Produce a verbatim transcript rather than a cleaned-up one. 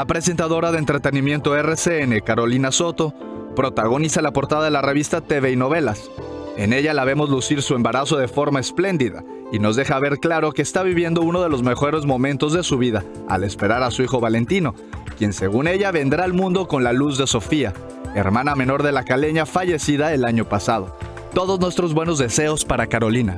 La presentadora de entretenimiento R C N, Carolina Soto, protagoniza la portada de la revista T V y Novelas. En ella la vemos lucir su embarazo de forma espléndida y nos deja ver claro que está viviendo uno de los mejores momentos de su vida al esperar a su hijo Valentino, quien según ella vendrá al mundo con la luz de Sofía, hermana menor de la caleña fallecida el año pasado. Todos nuestros buenos deseos para Carolina.